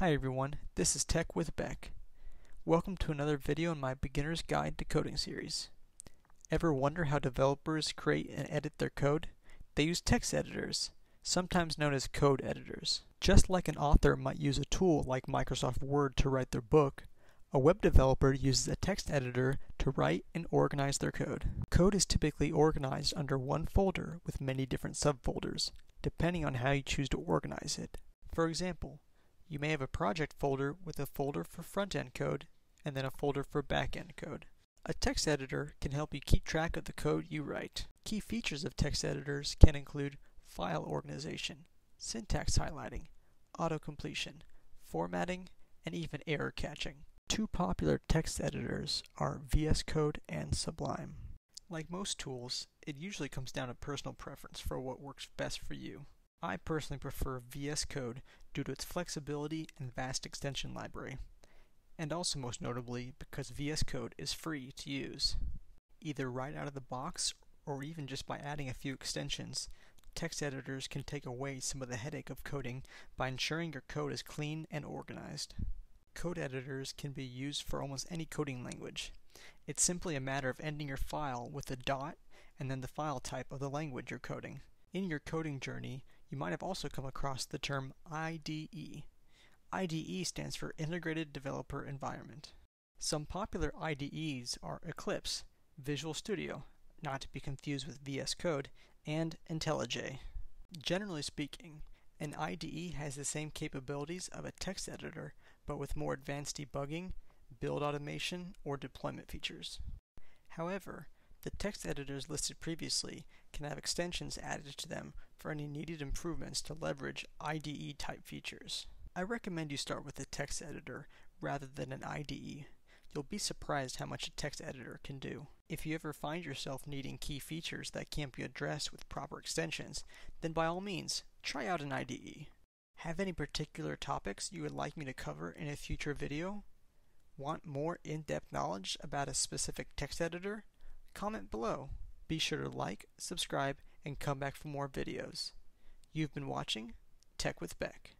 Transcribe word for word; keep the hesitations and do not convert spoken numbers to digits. Hi everyone, this is Tech with Beck. Welcome to another video in my Beginner's Guide to Coding series. Ever wonder how developers create and edit their code? They use text editors, sometimes known as code editors. Just like an author might use a tool like Microsoft Word to write their book, a web developer uses a text editor to write and organize their code. Code is typically organized under one folder with many different subfolders, depending on how you choose to organize it. For example, you may have a project folder with a folder for front-end code and then a folder for back-end code. A text editor can help you keep track of the code you write. Key features of text editors can include file organization, syntax highlighting, auto-completion, formatting, and even error catching. Two popular text editors are V S Code and Sublime. Like most tools, it usually comes down to personal preference for what works best for you. I personally prefer V S Code due to its flexibility and vast extension library, and also most notably because V S Code is free to use. Either right out of the box or even just by adding a few extensions, text editors can take away some of the headache of coding by ensuring your code is clean and organized. Code editors can be used for almost any coding language. It's simply a matter of ending your file with a dot and then the file type of the language you're coding. In your coding journey, you might have also come across the term I D E. I D E stands for Integrated Developer Environment. Some popular I D Es are Eclipse, Visual Studio, not to be confused with V S Code, and IntelliJ. Generally speaking, an I D E has the same capabilities of a text editor, but with more advanced debugging, build automation, or deployment features. However, the text editors listed previously can have extensions added to them for any needed improvements to leverage I D E-type features. I recommend you start with a text editor rather than an I D E. You'll be surprised how much a text editor can do. If you ever find yourself needing key features that can't be addressed with proper extensions, then by all means, try out an I D E. Have any particular topics you would like me to cover in a future video? Want more in-depth knowledge about a specific text editor? Comment below. Be sure to like, subscribe, and come back for more videos. You've been watching Tech with Beck.